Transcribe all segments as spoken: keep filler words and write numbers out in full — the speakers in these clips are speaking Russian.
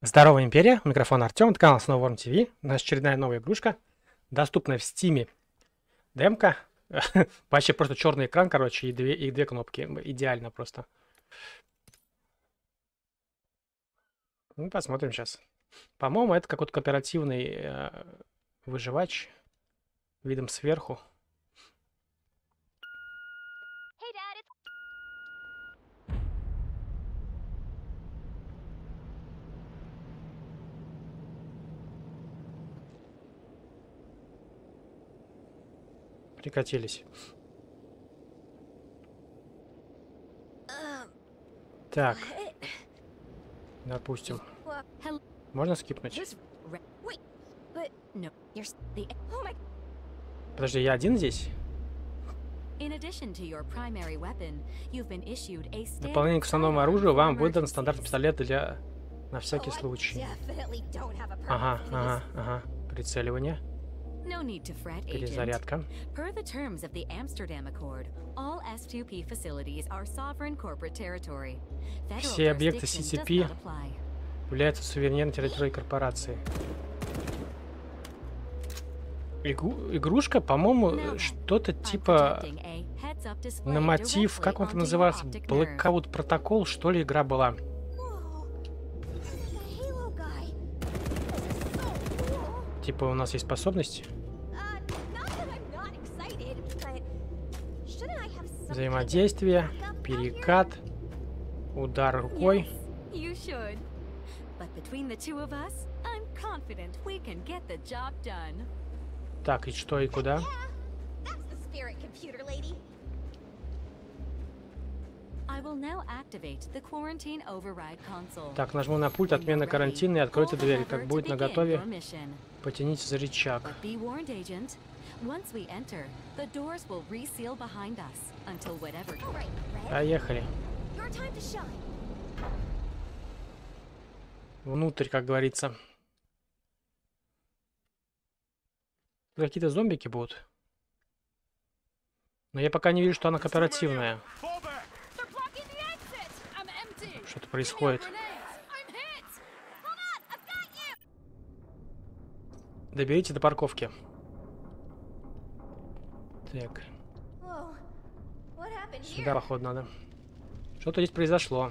Здорово, Империя! У микрофона Артем, это канал SnowWarmTV. У нас очередная новая игрушка, доступная в Стиме. Демка. Вообще просто черный экран, короче, и две, и две кнопки. Идеально просто. Ну, посмотрим сейчас. По-моему, это какой-то кооперативный э, выживач. Видом сверху. Прикатились. Так. Допустим. Можно скипнуть? Подожди, я один здесь? Дополнение к основному оружию вам выдан стандартный пистолет для... На всякий случай. Ага, ага, ага. Прицеливание. Перезарядка. Все объекты си си пи являются суверенной территорией корпорации. Игру... Игрушка, по-моему, что-то типа на мотив, как он это называется, Blackout Protocol, что ли, игра была. Типа у нас есть способности. Взаимодействие, перекат, удар рукой. Так, и что, и куда? Так, нажму на пульт отмена карантина и откройте дверь. Как будет наготове, потяните за рычаг. Поехали. Внутрь, как говорится. Какие-то зомбики будут. Но я пока не вижу, что она кооперативная. Что-то происходит. Доберите до парковки. Так. Сюда, походу, надо. Что-то здесь произошло.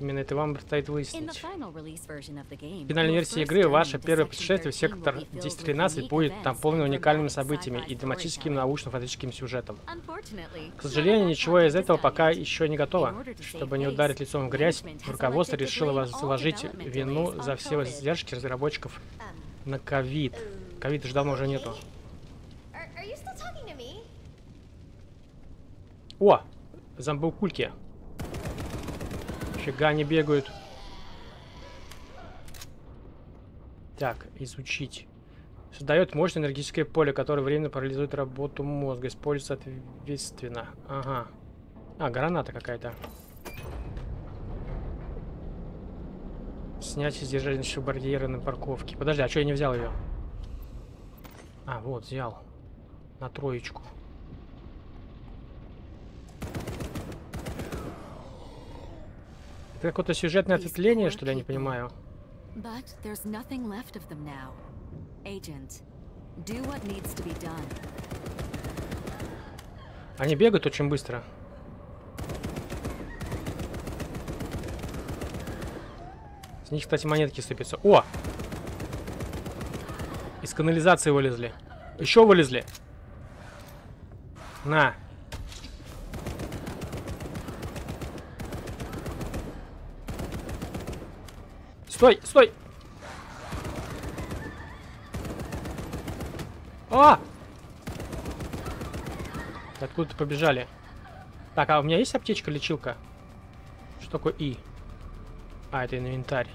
Именно это вам предстоит выяснить. В финальной версии игры ваше первое путешествие в сектор десять тринадцать будет наполнено уникальными событиями и драматическим научно-фантастическим сюжетом. К сожалению, ничего из этого пока еще не готово. Чтобы не ударить лицом в грязь, руководство решило возложить вину за все задержки разработчиков на ковид. Ковид уже давно уже нету. О! Зомбокульки. Фига, они бегают. Так, изучить. Создает мощное энергетическое поле, которое временно парализует работу мозга. Используется ответственно. Ага. А, граната какая-то. Снять и сдержать барьеры на парковке. Подожди, а что я не взял ее? А, вот, взял. На троечку. Это какое-то сюжетное ответвление, что ли, я не понимаю. Они бегают очень быстро. С них, кстати, монетки сыпятся. О! Из канализации вылезли. Еще вылезли. На. Стой, стой! А! Откуда-то побежали. Так, а у меня есть аптечка, лечилка? Что такое И? А, это инвентарь.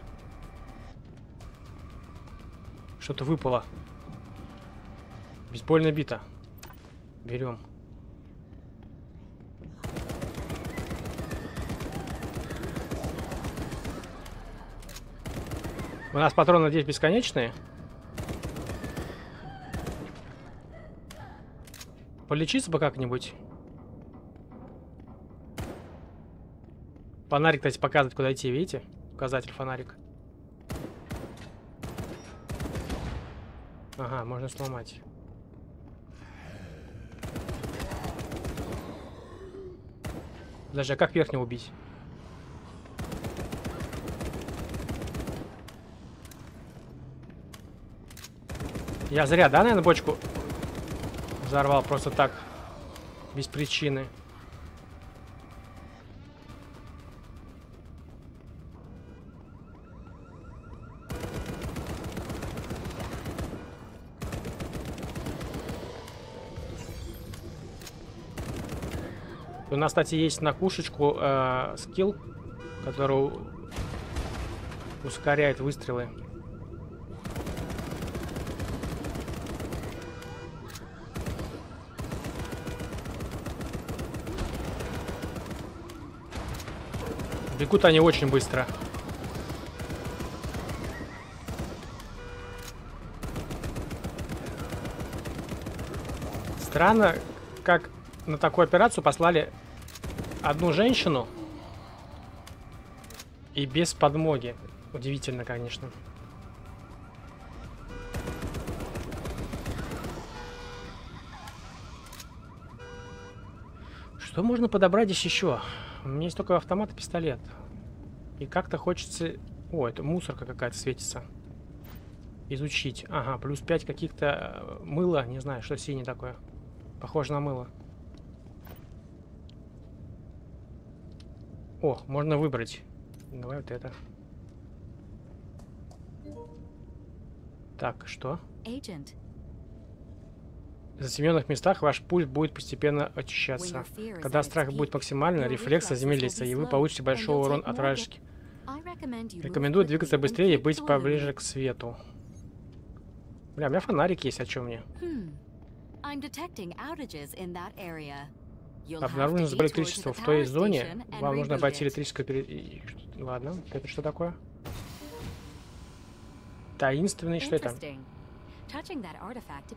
Что-то выпало. Бейсбольная бита. Берем. У нас патроны здесь бесконечные. Полечиться бы как-нибудь. Фонарик, кстати, показывает, куда идти, видите? Указатель, фонарик. Ага, можно сломать. Подожди, а как верхнего убить? Я зря, да, наверное, бочку взорвал просто так, без причины. У нас, кстати, есть на кушечку э, скилл, который ускоряет выстрелы. Бегут они очень быстро. Странно, как на такую операцию послали одну женщину и без подмоги. Удивительно, конечно. Что можно подобрать здесь еще? У меня есть только автомат и пистолет. И как-то хочется... О, это мусорка какая-то светится. Изучить. Ага, плюс пять каких-то мыла. Не знаю, что синее такое. Похоже на мыло. О, можно выбрать. Давай вот это. Так, что? В затемненных местах ваш пульс будет постепенно очищаться. Когда страх будет максимально, рефлекс замедлится, и вы получите большой урон от вражеских. Рекомендую двигаться быстрее и быть поближе к свету. Бля, у меня фонарик есть, о чем мне? Обнаружено сбой электричества в той зоне. Вам нужно обойти электрическую пере... Ладно, это что такое? Таинственный, что это?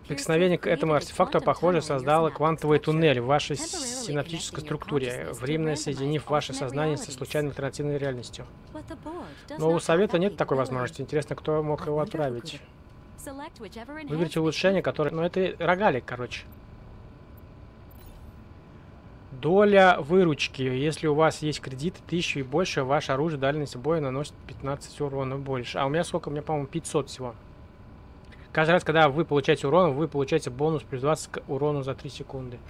Прикосновение к этому артефакту, похоже, создало квантовый туннель в вашей синаптической структуре, временно соединив ваше сознание со случайной альтернативной реальностью. Но у совета нет такой возможности. Интересно, кто мог его отправить. Выберите улучшение, которое... Ну, это рогалик, короче. Доля выручки. Если у вас есть кредит тысячу и больше, ваше оружие дальность боя наносит пятнадцать урона больше. А у меня сколько? У меня, по-моему, пятьсот всего. Каждый раз, когда вы получаете урон, вы получаете бонус плюс двадцать к урону за три секунды.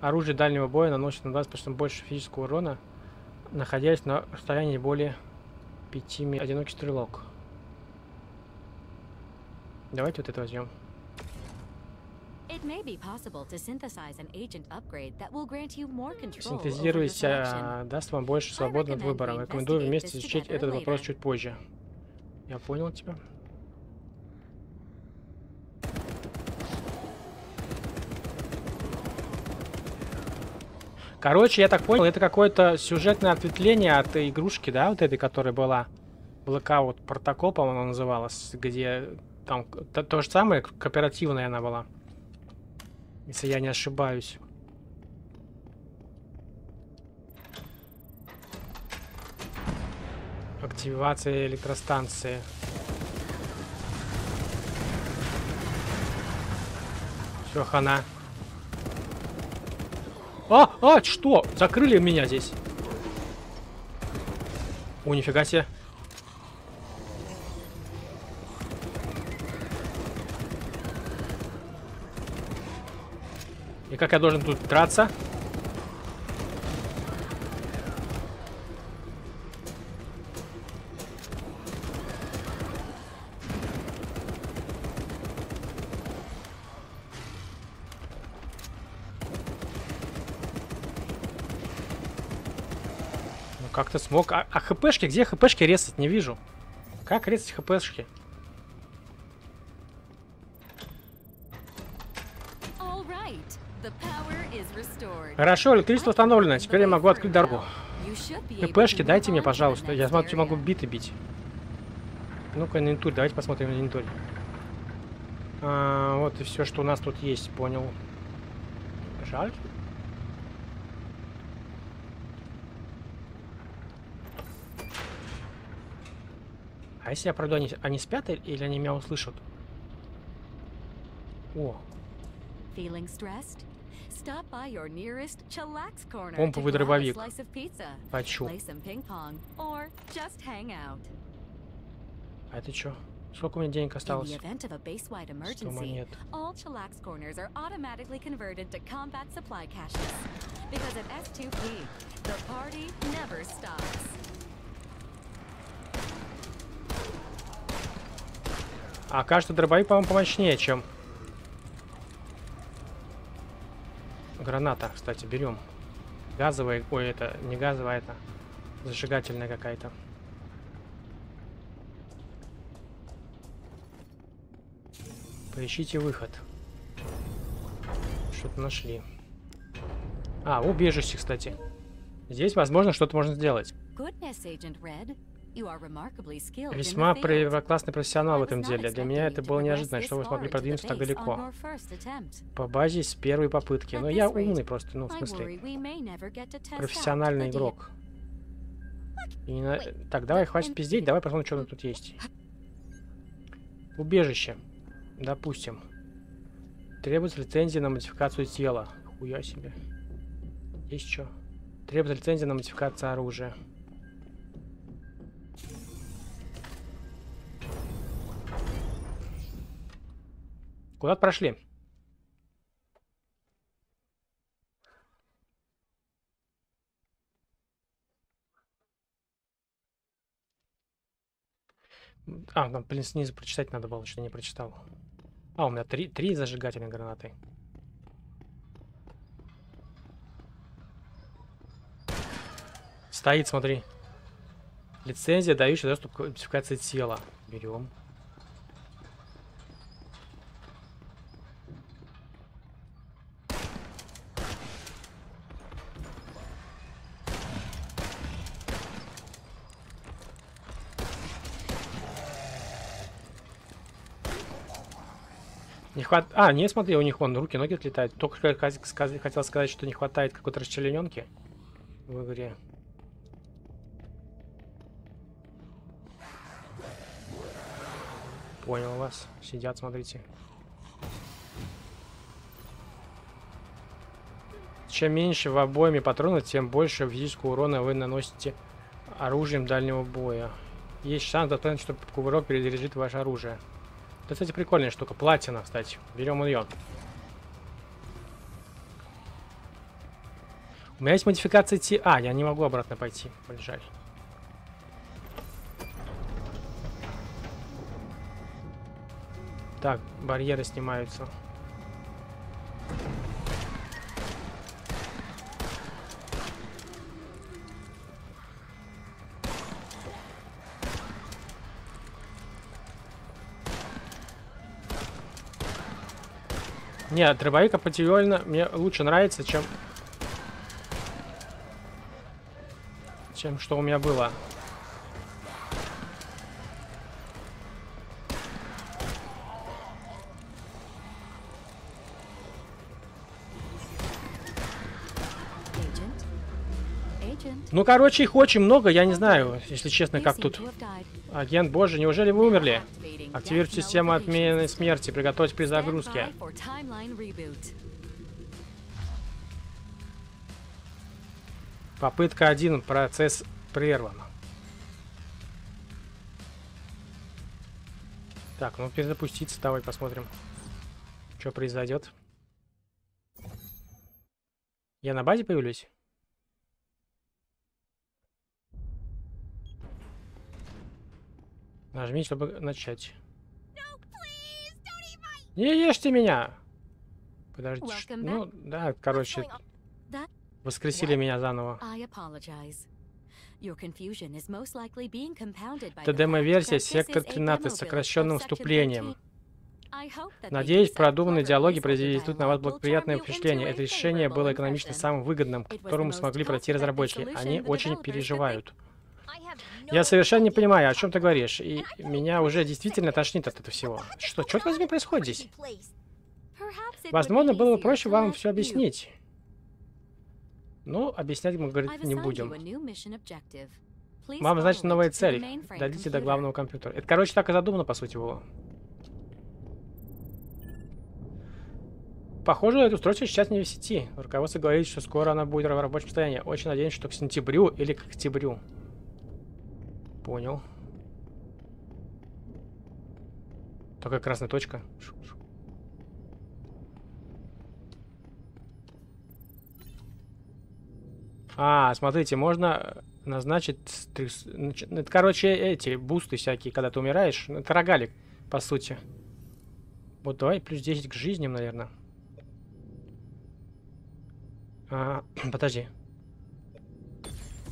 Оружие дальнего боя наносит на двадцать процентов больше физического урона, находясь на расстоянии более пяти метров. Одинокий стрелок. Давайте вот это возьмем. Синтезировать а, даст вам больше свободы над выбором. Рекомендую вместе изучить этот вопрос чуть позже. Я понял тебя. Короче, я так понял, это какое-то сюжетное ответвление от игрушки, да, вот этой, которая была. Blackout Protocol, по-моему, называлась, где там то, то же самое, кооперативная она была. Если я не ошибаюсь. Активация электростанции. Все, хана. А, а, что? Закрыли меня здесь. О, нифига себе. И как я должен тут драться? Как-то смог. А, а хпшки? Где хпшки резать? Не вижу. Как резать хпшки? Right. Хорошо, электричество восстановлено. Теперь я могу открыть дорогу. Хпшки дайте мне, пожалуйста. Я смотрю, могу биты бить. Ну-ка, инвентарь. Давайте посмотрим на инвентарь. А, вот и все, что у нас тут есть. Понял. Жаль. А если я пройду, они, они спят или они меня услышат? О. Помповый дробовик. Хочу. А это что? Сколько у меня денег осталось? сто монет. А каждый дробовик, по-моему, помощнее, чем... Граната, кстати, берем. Газовая, ой, это не газовая, это зажигательная какая-то. Поищите выход. Что-то нашли. А, убежище, кстати. Здесь, возможно, что-то можно сделать. Весьма классный профессионал в этом деле. Для меня это было неожиданно, что вы смогли продвинуться так далеко. По базе с первой попытки. Но я умный просто, ну, в смысле, профессиональный игрок. И не на... Так, давай, хватит пиздеть, давай посмотрим, что тут есть. Убежище. Допустим. Требуется лицензия на модификацию тела. Хуя себе. Есть что? Требуется лицензия на модификацию оружия. Куда-то прошли. А, там, блин, снизу прочитать надо было, что я не прочитал. А, у меня три, три зажигательные гранаты. Стоит, смотри. Лицензия, дающая доступ к модификации тела. Берем. Не хват... А, не, смотри, у них вон руки, ноги отлетают. Только хотел сказать, что не хватает какой-то расчлененки в игре. Понял вас. Сидят, смотрите. Чем меньше в обойме патронов, тем больше физического урона вы наносите оружием дальнего боя. Есть шанс, что кувырок перезаряжит ваше оружие. Это, кстати, прикольная штука. Платина, кстати. Берем ее. У меня есть модификация Ти... А, я не могу обратно пойти. Блин, жаль. Так, барьеры снимаются. Нет, дробовик определенно мне лучше нравится, чем... чем что у меня было. Ну, короче, их очень много, я не знаю, если честно, как тут. Агент, боже, неужели вы умерли? Активируйте систему отмены смерти, приготовьтесь при загрузке. Попытка один, процесс прерван. Так, ну перезапуститься, давай посмотрим, что произойдет. Я на базе появлюсь? Нажми, чтобы начать. Не ешьте меня! Подожди. Ну, да, короче. Воскресили меня заново. Это демо-версия Сектор тринадцать с сокращенным вступлением. Надеюсь, продуманные диалоги произведут на вас благоприятное впечатление. Это решение было экономично самым выгодным, к которому смогли пройти разработчики. Они очень переживают. Я совершенно не понимаю, о чем ты говоришь, и меня уже действительно тошнит от этого всего. Что, черт возьми, происходит здесь? Возможно, было бы проще вам все объяснить. Но объяснять мы, говорит, не будем. Вам значит новая цель. Дойдите до главного компьютера. Это, короче, так и задумано, по сути, было. Похоже, это устройство сейчас не в сети. Руководство говорит, что скоро она будет в рабочем состоянии. Очень надеюсь, что к сентябрю или к октябрю. Понял. Такая красная точка. А, смотрите, можно назначить... Это, короче, эти бусты всякие, когда ты умираешь. Это рогалик, по сути. Вот давай плюс десять к жизни, наверное. А, подожди.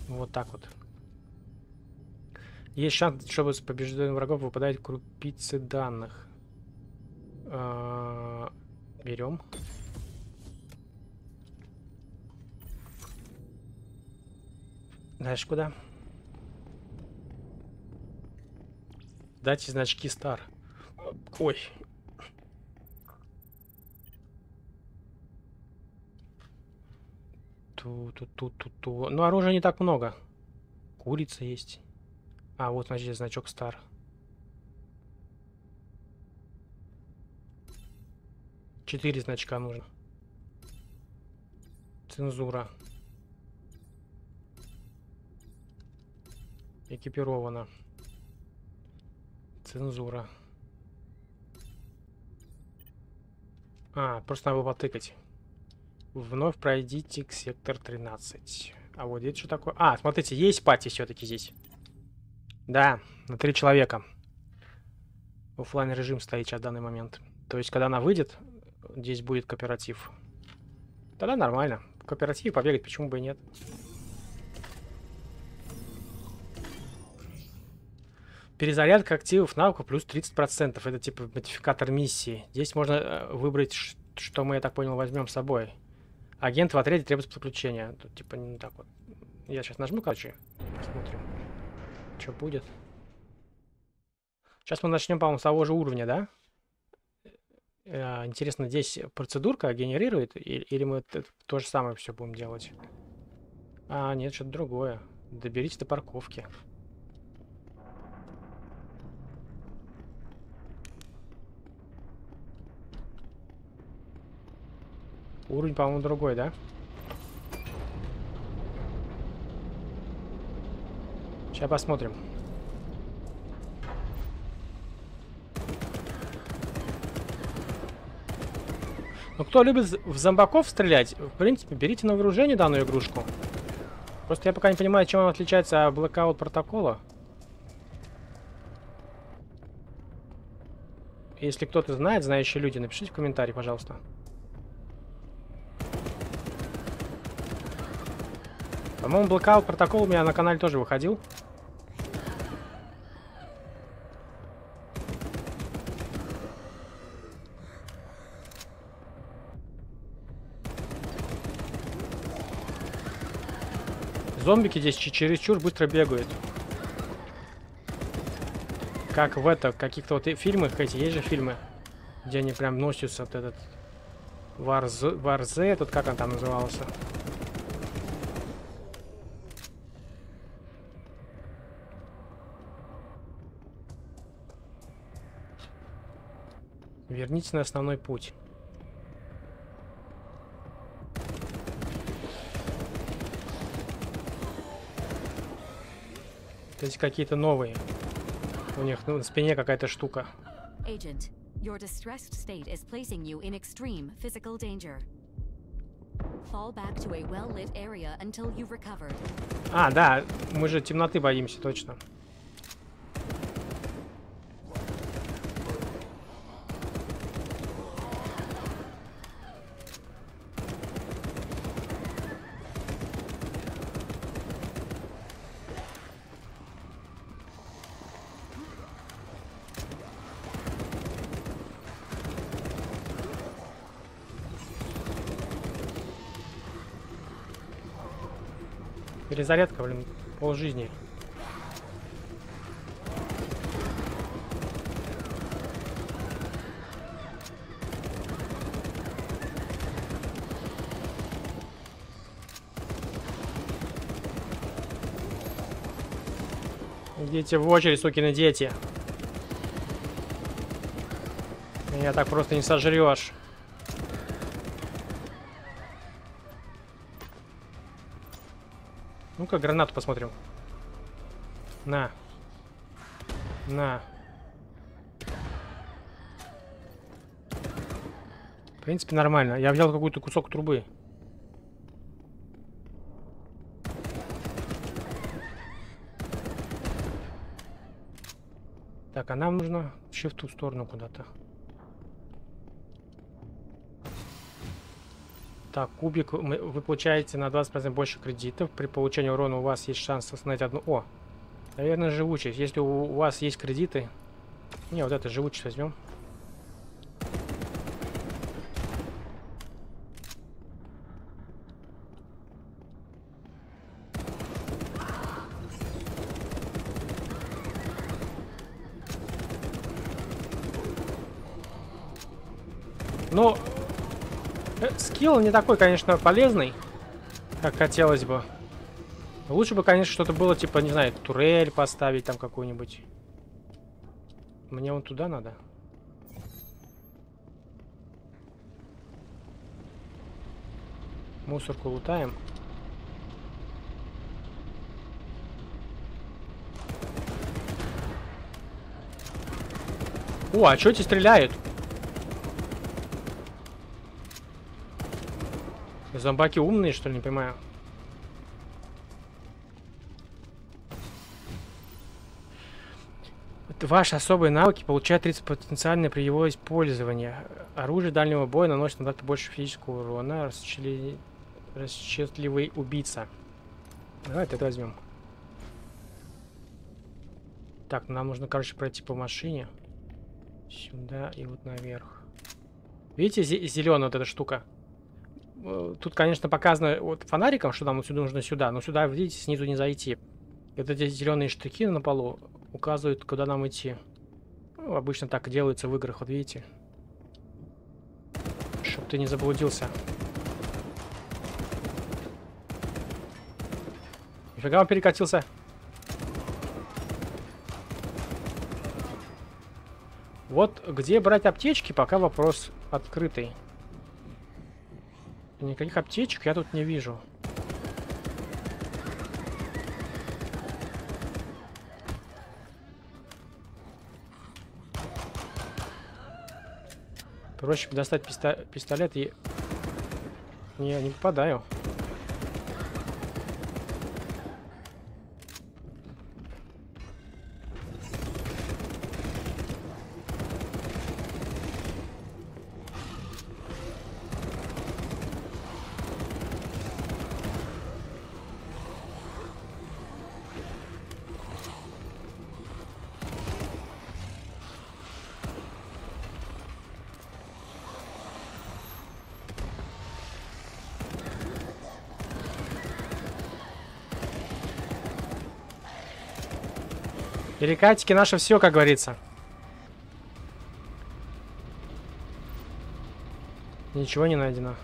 Вот так вот. Есть шанс, чтобы с побежденных врагов выпадают крупицы данных. А, берем. Дальше куда? Дайте значки стар. Ой. Ту-ту-ту-ту-ту. Ну, оружия не так много. Курица есть. А, вот, значит, значок стар. Четыре значка нужно. Цензура. Экипировано. Цензура. А, просто надо потыкать. Вновь пройдите к сектор тринадцать. А вот здесь что такое? А, смотрите, есть пати все-таки здесь. Да, на три человека. Оффлайн режим стоит сейчас в данный момент. То есть, когда она выйдет, здесь будет кооператив. Тогда нормально. В кооперативе побегать почему бы и нет. Перезарядка активов навыка плюс тридцать процентов. Это типа модификатор миссии. Здесь можно выбрать, что мы, я так понял, возьмем с собой. Агент в отряде требуется подключение. Тут типа не так вот. Я сейчас нажму, короче. Посмотрим, что будет. Сейчас мы начнем, по-моему, с того же уровня, да? Интересно, здесь процедурка генерирует? Или мы то же самое все будем делать? А, нет, что-то другое. Доберитесь до парковки. Уровень, по-моему, другой, да? Сейчас посмотрим. Ну, кто любит в зомбаков стрелять, в принципе, берите на вооружение данную игрушку. Просто я пока не понимаю, чем он отличается от Blackout Protocol. Если кто-то знает, знающие люди, напишите в комментарии, пожалуйста. По-моему, Blackout Protocol у меня на канале тоже выходил. Зомбики здесь чересчур быстро бегают. Как в это, каких-то вот фильмах, эти есть же фильмы, где они прям носятся, вот этот Варзе, этот, как он там назывался. Вернитесь на основной путь. То есть какие-то новые. У них ну, на спине какая-то штука. Agent, your distressed state is placing you in extreme physical danger. Fall back to a well-lit area until you've recovered. А, да, мы же темноты боимся, точно. Перезарядка, блин, полжизни. Идите в очередь, сукины дети. Меня так просто не сожрешь. Ну-ка, гранату посмотрим. На. На. В принципе, нормально. Я взял какой-то кусок трубы. Так, а нам нужно вообще в ту сторону куда-то. Так, кубик, вы получаете на двадцать процентов больше кредитов. При получении урона у вас есть шанс восстановить одну... О, наверное, живучесть. Если у вас есть кредиты... Не, вот это живучесть возьмем. Ну... скилл не такой, конечно, полезный, как хотелось бы. Лучше бы, конечно, что-то было, типа, не знаю, турель поставить там какую-нибудь. Мне вон туда надо. Мусорку лутаем. О, а чё эти стреляют? Зомбаки умные, что ли, не понимаю. Ваши особые навыки получают тридцать потенциально при его использовании. Оружие дальнего боя наносит на дату больше физического урона. Расчли... Расчетливый убийца. Давай это возьмем. Так, нам нужно, короче, пройти по машине. Сюда и вот наверх. Видите, зеленая вот эта штука? Тут, конечно, показано вот фонариком, что нам сюда нужно сюда, но сюда, видите, снизу не зайти. Вот эти зеленые штыки на полу указывают, куда нам идти. Ну, обычно так и делается в играх, вот видите. Чтоб ты не заблудился. Нифига он перекатился. Вот где брать аптечки, пока вопрос открытый. Никаких аптечек я тут не вижу. Проще достать пистолет, пистолет и... Не, не попадаю. Перекатики наше все, как говорится. Ничего не найдено.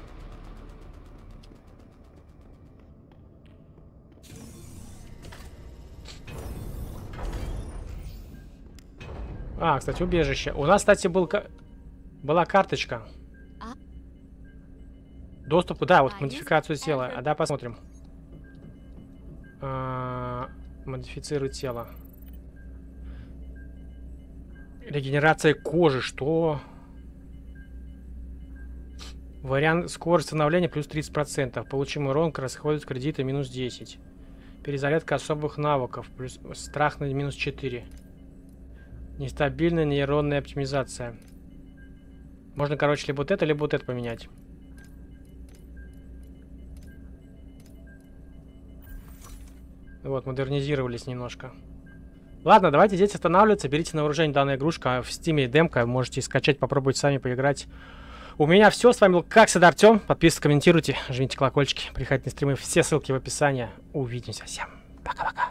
А, кстати, убежище. У нас, кстати, был была карточка. Доступ, да, вот к модификацию тела. А да, посмотрим. А, модифицируй тело. Регенерация кожи, что? Вариант скорость становления плюс тридцать процентов. Получим урон, расходы кредита минус десять. Перезарядка особых навыков. Плюс страх на минус четыре. Нестабильная нейронная оптимизация. Можно, короче, либо вот это, либо вот это поменять. Вот, модернизировались немножко. Ладно, давайте, дети, останавливаться. Берите на вооружение данная игрушка в Стиме, демка. Можете скачать, попробовать сами поиграть. У меня все. С вами был, как всегда, Артем. Подписывайтесь, комментируйте, жмите колокольчики. Приходите на стримы. Все ссылки в описании. Увидимся. Всем пока-пока.